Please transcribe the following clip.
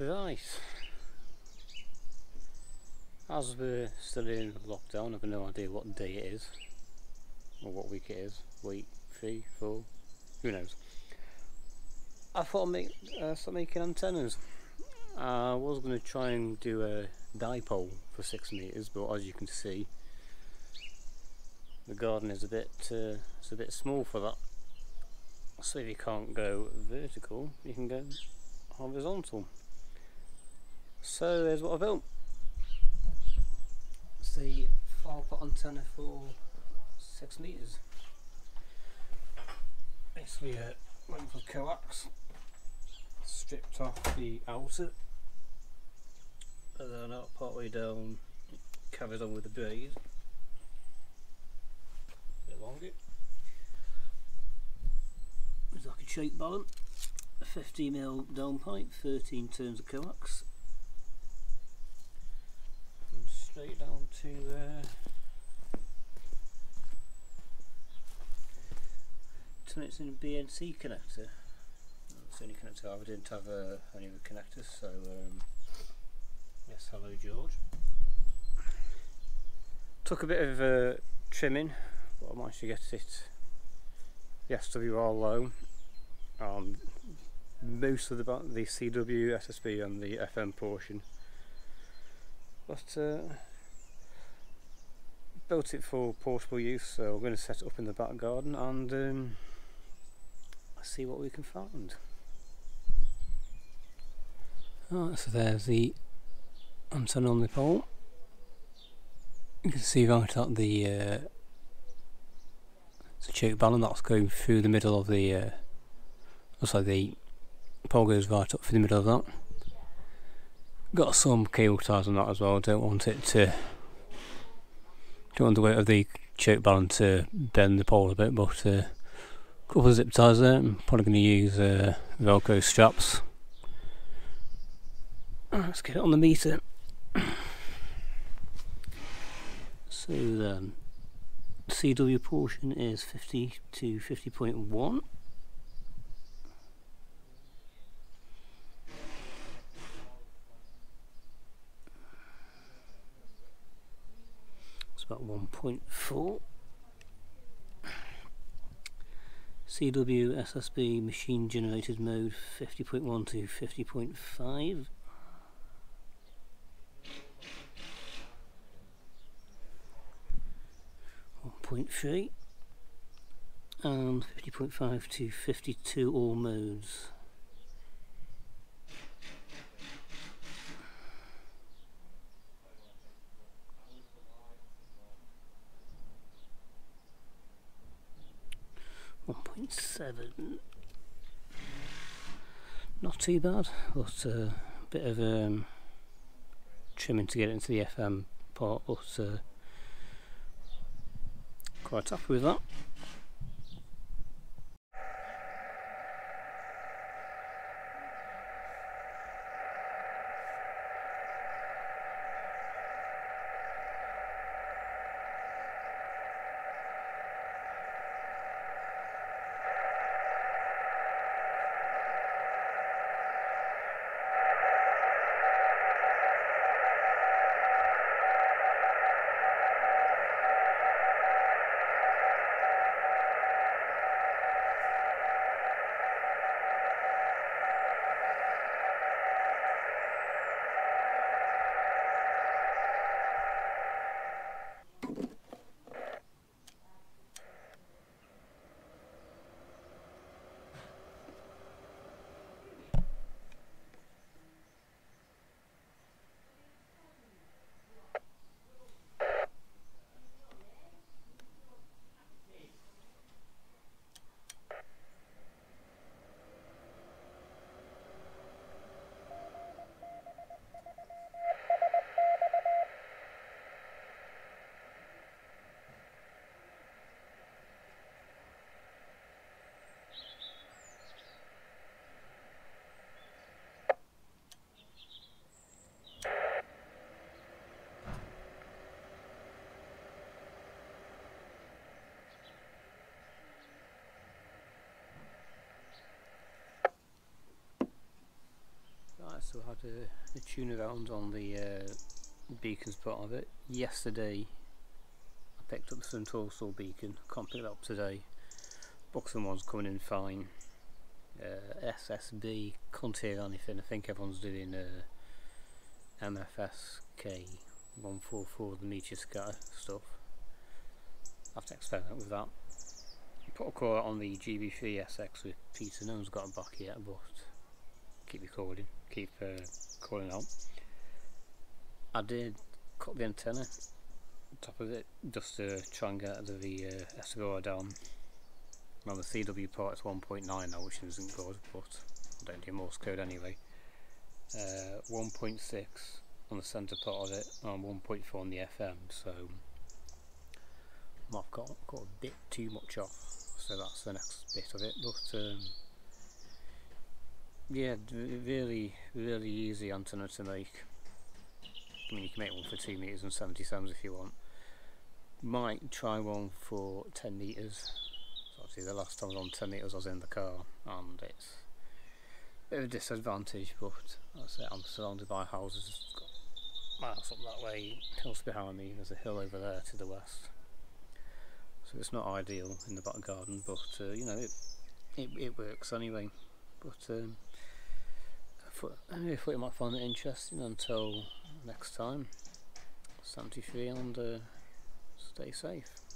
Right, as we're still in lockdown, I've no idea what day it is or what week it is, week 3, 4, who knows. I thought I'd start making antennas. I was going to try and do a dipole for 6 meters, but as you can see, the garden is it's a bit small for that. So if you can't go vertical, you can go horizontal. So there's what I built. It's the Flowerpot antenna for 6 meters. Basically a length of coax, stripped off the outer, and then up partway down, it carries on with the braid. A bit longer. It's like a shape balun, a 50 mm downpipe, 13 turns of coax, and straight down to it's in a BNC connector. That's the only connector I didn't have any other connectors, so yes, hello George. Took a bit of trimming, but I managed to get it the SWR low on most of the CW, SSB and the FM portion, but built it for portable use, so we're going to set it up in the back garden and see what we can find. Right, so there's the antenna on the pole. You can see right at the it's a choke balun that's going through the middle of the looks like the pole goes right up through the middle of that. Got some cable ties on that as well. Don't want the weight of the choke balun to bend the pole a bit, but couple of zip ties there. I'm probably going to use Velcro straps. Let's get it on the meter. So then, CW portion is 50 to 50.1. It's about 1.4. CW SSB machine generated mode 50.1 to 50.5. .3 and 50.5 to 52 all modes. .7. Not too bad, but a bit of trimming to get it into the FM part, but quite happy with that. So I had a tune around on the beacons part of it. Yesterday I picked up the Sun Torso beacon, can't pick it up today. Boxing one's coming in fine. SSB, can't hear anything. I think everyone's doing MFSK144, the meteor scatter stuff. I have to experiment with that. Put a call on the GB3SX with Peter. No one's got it back yet, but keep recording, keep calling out. I did cut the antenna top of it just to try and get the SWR down. Now the CW part is 1.9 now, which isn't good, but I don't do Morse code anyway. 1.6 on the centre part of it and 1.4 on the FM, so I've got a bit too much off, so that's the next bit of it. But yeah, really easy antenna to make. I mean, you can make one for 2 meters and 70 cms if you want. Might try one for 10 meters. So obviously the last time I was on 10 meters I was in the car, and it's a bit of a disadvantage, but that's it. I'm surrounded by houses. My house up that way, hills behind me, there's a hill over there to the west, so it's not ideal in the back garden, but you know, it works anyway. But I thought you might find it interesting. Until next time, 73, and stay safe.